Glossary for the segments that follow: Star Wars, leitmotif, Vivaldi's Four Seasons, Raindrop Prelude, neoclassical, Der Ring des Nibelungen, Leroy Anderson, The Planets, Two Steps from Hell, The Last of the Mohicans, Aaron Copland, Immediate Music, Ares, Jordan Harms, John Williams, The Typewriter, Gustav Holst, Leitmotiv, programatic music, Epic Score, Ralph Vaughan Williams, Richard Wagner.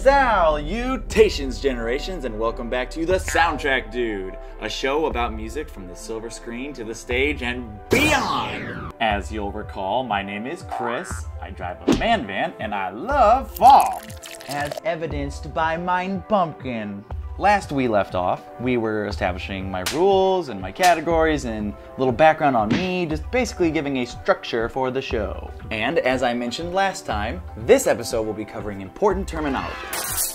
Salutations, generations, and welcome back to The Soundtrack Dude, a show about music from the silver screen to the stage and beyond. As you'll recall, my name is Chris, I drive a man van, and I love fall, as evidenced by Mein Pumpkin. Last we left off, we were establishing my rules and my categories and a little background on me, just basically giving a structure for the show. And as I mentioned last time, this episode will be covering important terminology.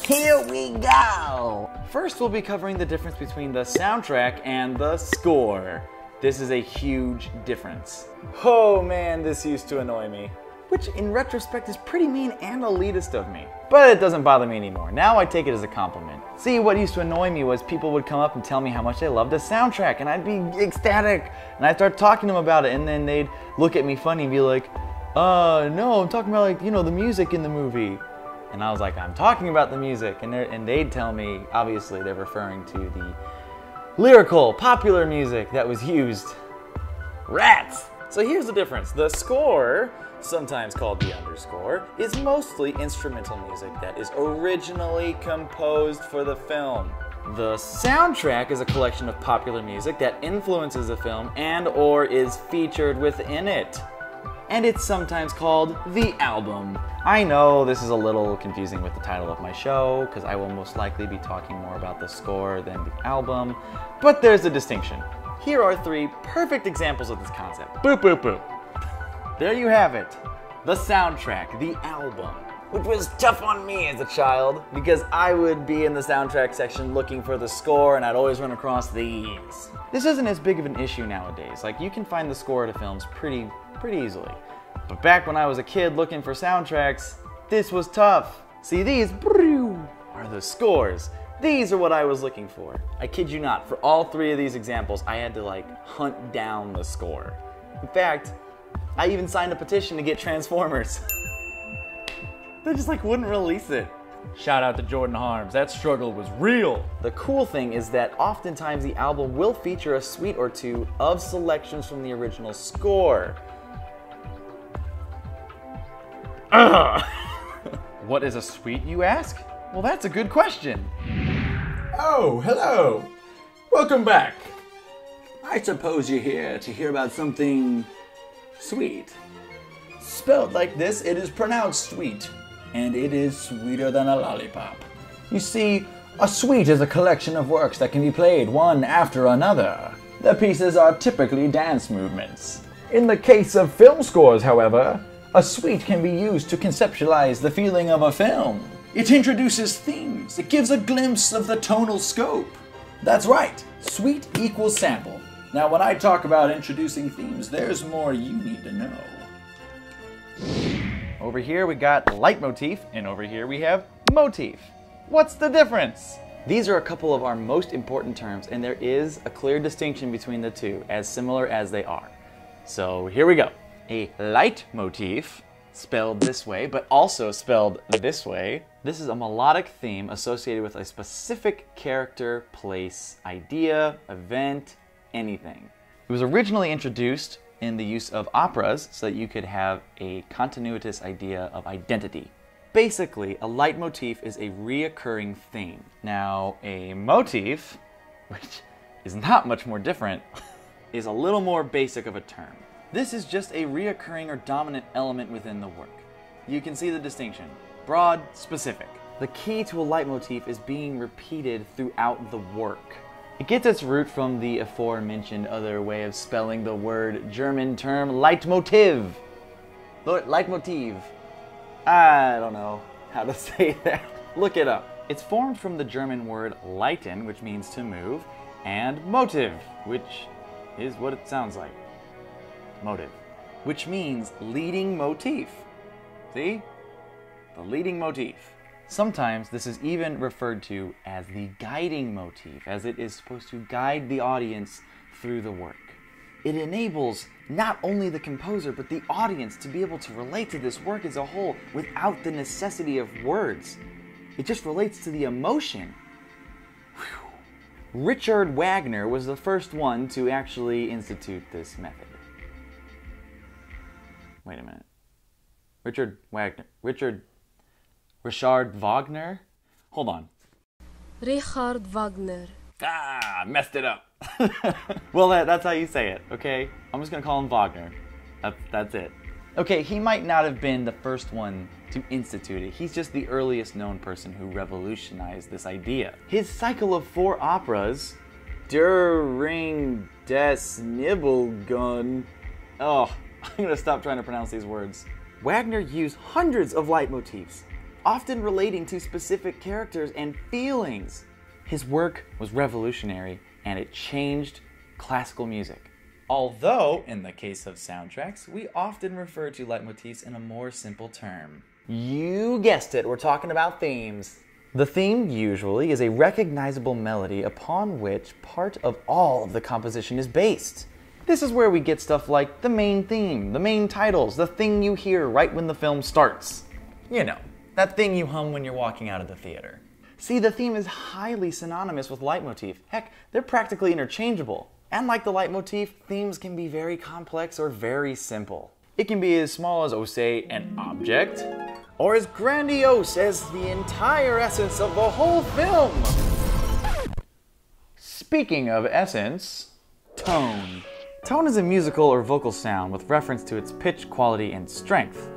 Here we go! First, we'll be covering the difference between the soundtrack and the score. This is a huge difference. Oh man, this used to annoy me. Which in retrospect is pretty mean and elitist of me. But it doesn't bother me anymore. Now I take it as a compliment. See, what used to annoy me was people would come up and tell me how much they loved the soundtrack, and I'd be ecstatic, and I'd start talking to them about it, and then they'd look at me funny and be like, no, I'm talking about, like, you know, the music in the movie. And I was like, I'm talking about the music, and they'd tell me, obviously, they're referring to the lyrical, popular music that was used. Rats! So here's the difference. The score, sometimes called the underscore, is mostly instrumental music that is originally composed for the film. The soundtrack is a collection of popular music that influences the film and or is featured within it. And it's sometimes called the album. I know this is a little confusing with the title of my show, because I will most likely be talking more about the score than the album, but there's a distinction. Here are three perfect examples of this concept. Boop, boop, boop. There you have it, the soundtrack, the album, which was tough on me as a child because I would be in the soundtrack section looking for the score and I'd always run across these. This isn't as big of an issue nowadays. Like, you can find the score to films pretty easily. But back when I was a kid looking for soundtracks, this was tough. See, these are the scores. These are what I was looking for. I kid you not, for all three of these examples, I had to, like, hunt down the score. In fact, I even signed a petition to get Transformers. They just, like, wouldn't release it. Shout out to Jordan Harms, that struggle was real. The cool thing is that oftentimes the album will feature a suite or two of selections from the original score. What is a suite, you ask? Well, that's a good question. Oh, hello. Welcome back. I suppose you're here to hear about something sweet. Spelled like this, it is pronounced sweet, and it is sweeter than a lollipop. You see, a suite is a collection of works that can be played one after another. The pieces are typically dance movements. In the case of film scores, however, a suite can be used to conceptualize the feeling of a film. It introduces themes, it gives a glimpse of the tonal scope. That's right, suite equals sample. Now when I talk about introducing themes, there's more you need to know. Over here we got leitmotif, and over here we have motif. What's the difference? These are a couple of our most important terms, and there is a clear distinction between the two, as similar as they are. So here we go. A leitmotif, spelled this way, but also spelled this way. This is a melodic theme associated with a specific character, place, idea, event, anything. It was originally introduced in the use of operas so that you could have a continuous idea of identity. Basically, a leitmotif is a reoccurring theme. Now, a motif, which is not much more different, is a little more basic of a term. This is just a reoccurring or dominant element within the work. You can see the distinction. Broad, specific. The key to a leitmotif is being repeated throughout the work. It gets its root from the aforementioned other way of spelling the word German term Leitmotiv. Leitmotiv. I don't know how to say that. Look it up. It's formed from the German word leiten, which means to move, and motive, which is what it sounds like. Motive, which means leading motif. See? The leading motif. Sometimes this is even referred to as the guiding motif, as it is supposed to guide the audience through the work. It enables not only the composer, but the audience to be able to relate to this work as a whole without the necessity of words. It just relates to the emotion. Whew. Richard Wagner was the first one to actually institute this method. Wait a minute. Richard Wagner? Hold on. Richard Wagner. Ah, messed it up. Well, that's how you say it, okay? I'm just gonna call him Wagner. That's it. Okay, he might not have been the first one to institute it. He's just the earliest known person who revolutionized this idea. His cycle of four operas, Der Ring des Nibelungen. Oh, I'm gonna stop trying to pronounce these words. Wagner used hundreds of leitmotifs, often relating to specific characters and feelings. His work was revolutionary, and it changed classical music. Although, in the case of soundtracks, we often refer to leitmotifs in a more simple term. You guessed it, we're talking about themes. The theme usually is a recognizable melody upon which part of all of the composition is based. This is where we get stuff like the main theme, the main titles, the thing you hear right when the film starts. You know, that thing you hum when you're walking out of the theater. See, the theme is highly synonymous with leitmotif. Heck, they're practically interchangeable. And like the leitmotif, themes can be very complex or very simple. It can be as small as, oh, say, an object, or as grandiose as the entire essence of the whole film. Speaking of essence, tone. Tone is a musical or vocal sound with reference to its pitch, quality, and strength.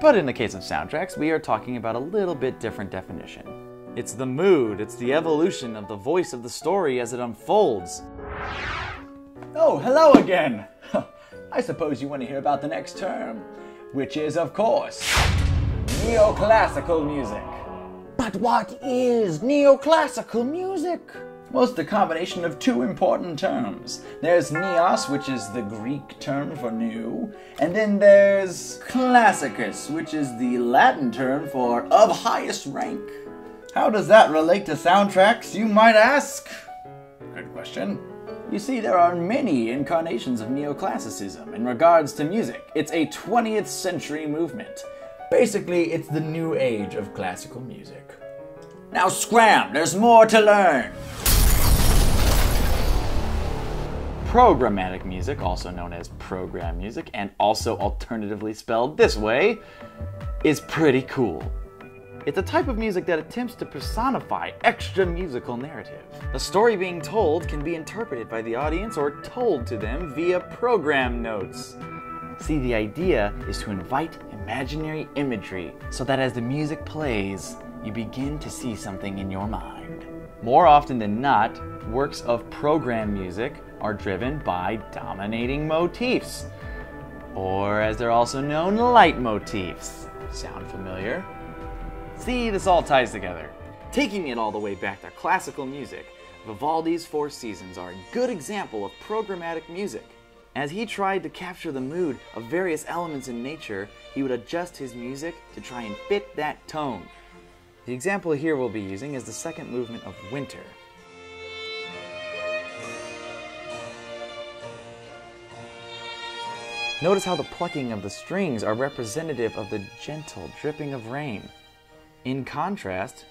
But in the case of soundtracks, we are talking about a little bit different definition. It's the mood, it's the evolution of the voice of the story as it unfolds. Oh, hello again! I suppose you want to hear about the next term, which is, of course, neoclassical music. But what is neoclassical music? Well, it's the combination of two important terms. There's neos, which is the Greek term for new, and then there's classicus, which is the Latin term for of highest rank. How does that relate to soundtracks, you might ask? Good question. You see, there are many incarnations of neoclassicism in regards to music. It's a 20th century movement. Basically, it's the new age of classical music. Now scram, there's more to learn! Programmatic music, also known as program music, and also alternatively spelled this way, is pretty cool. It's a type of music that attempts to personify extra musical narrative. The story being told can be interpreted by the audience or told to them via program notes. See, the idea is to invite imaginary imagery so that as the music plays, you begin to see something in your mind. More often than not, works of program music are driven by dominating motifs, or as they're also known, leitmotifs. Sound familiar? See, this all ties together. Taking it all the way back to classical music, Vivaldi's Four Seasons are a good example of programmatic music. As he tried to capture the mood of various elements in nature, he would adjust his music to try and fit that tone. The example here we'll be using is the second movement of Winter. Notice how the plucking of the strings are representative of the gentle dripping of rain. In contrast,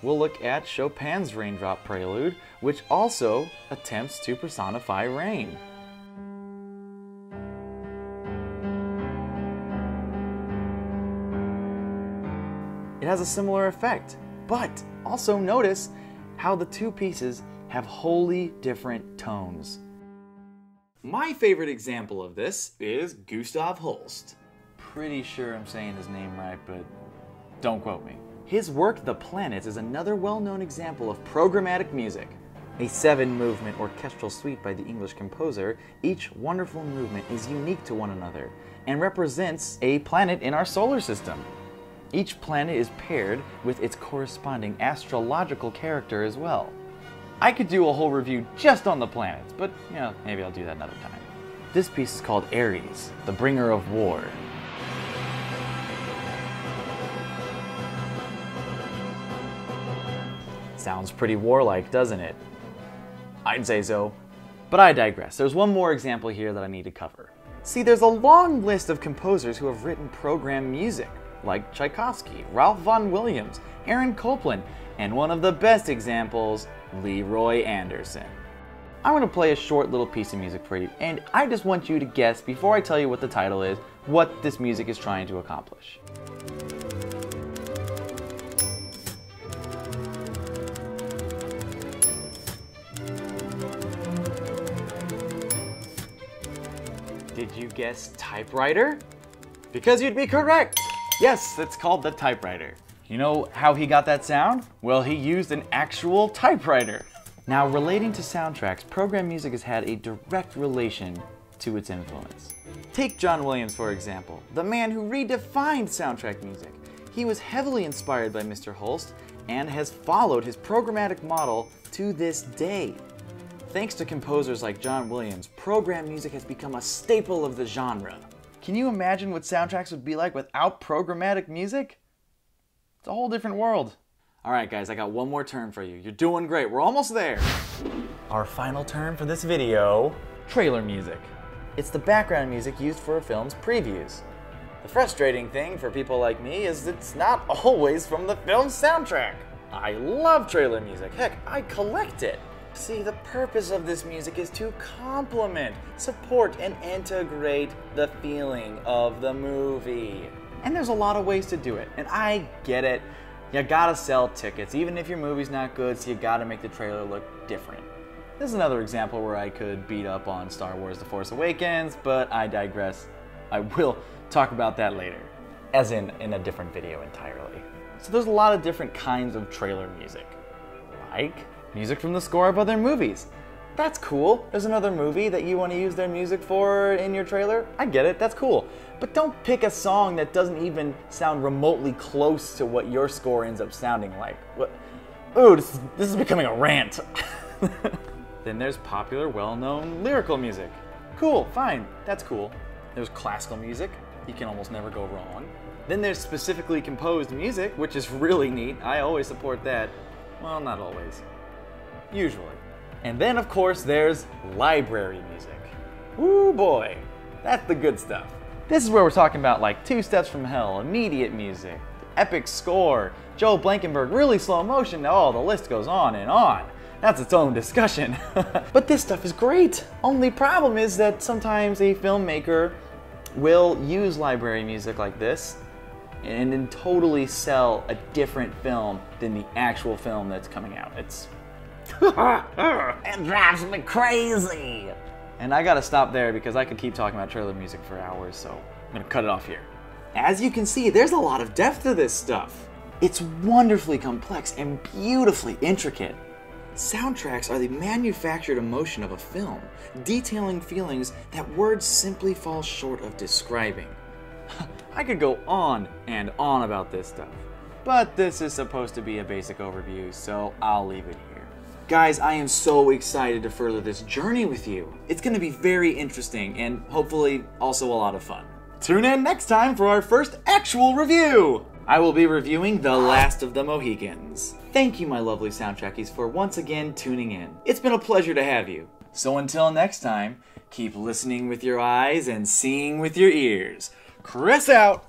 we'll look at Chopin's Raindrop Prelude, which also attempts to personify rain. It has a similar effect, but also notice how the two pieces have wholly different tones. My favorite example of this is Gustav Holst. Pretty sure I'm saying his name right, but don't quote me. His work, The Planets, is another well-known example of programmatic music. A seven-movement orchestral suite by the English composer, each wonderful movement is unique to one another and represents a planet in our solar system. Each planet is paired with its corresponding astrological character as well. I could do a whole review just on the planets, but you know, maybe I'll do that another time. This piece is called Ares, the Bringer of War. Sounds pretty warlike, doesn't it? I'd say so. But I digress. There's one more example here that I need to cover. See, there's a long list of composers who have written program music, like Tchaikovsky, Ralph Vaughan Williams, Aaron Copland, and one of the best examples, Leroy Anderson. I'm going to play a short little piece of music for you, and I just want you to guess, before I tell you what the title is, what this music is trying to accomplish. Did you guess typewriter? Because you'd be correct! Yes, it's called The Typewriter. You know how he got that sound? Well, he used an actual typewriter. Now, relating to soundtracks, program music has had a direct relation to its influence. Take John Williams, for example, the man who redefined soundtrack music. He was heavily inspired by Mr. Holst and has followed his programmatic model to this day. Thanks to composers like John Williams, program music has become a staple of the genre. Can you imagine what soundtracks would be like without programmatic music? It's a whole different world. All right, guys, I got one more turn for you. You're doing great. We're almost there. Our final turn for this video, trailer music. It's the background music used for a film's previews. The frustrating thing for people like me is it's not always from the film's soundtrack. I love trailer music. Heck, I collect it. See, the purpose of this music is to complement, support, and integrate the feeling of the movie. And there's a lot of ways to do it, and I get it. You gotta sell tickets, even if your movie's not good, so you gotta make the trailer look different. This is another example where I could beat up on Star Wars The Force Awakens, but I digress. I will talk about that later, as in a different video entirely. So there's a lot of different kinds of trailer music, like music from the score of other movies. That's cool. There's another movie that you want to use their music for in your trailer. I get it. That's cool. But don't pick a song that doesn't even sound remotely close to what your score ends up sounding like. What? Ooh, this is becoming a rant. Then there's popular, well-known lyrical music. Cool. Fine. That's cool. There's classical music. You can almost never go wrong. Then there's specifically composed music, which is really neat. I always support that. Well, not always. Usually. And then, of course, there's library music. Ooh boy, that's the good stuff. This is where we're talking about like Two Steps from Hell, Immediate Music, Epic Score, Joe Blankenberg, Really Slow Motion, oh, the list goes on and on. That's its own discussion. But this stuff is great. Only problem is that sometimes a filmmaker will use library music like this and then totally sell a different film than the actual film that's coming out. It's It drives me crazy! And I gotta stop there because I could keep talking about trailer music for hours, so I'm gonna cut it off here. As you can see, there's a lot of depth to this stuff. It's wonderfully complex and beautifully intricate. Soundtracks are the manufactured emotion of a film, detailing feelings that words simply fall short of describing. I could go on and on about this stuff, but this is supposed to be a basic overview, so I'll leave it here. Guys, I am so excited to further this journey with you. It's going to be very interesting and hopefully also a lot of fun. Tune in next time for our first actual review! I will be reviewing The Last of the Mohicans. Thank you, my lovely soundtrackies, for once again tuning in. It's been a pleasure to have you. So until next time, keep listening with your eyes and seeing with your ears. Chris out!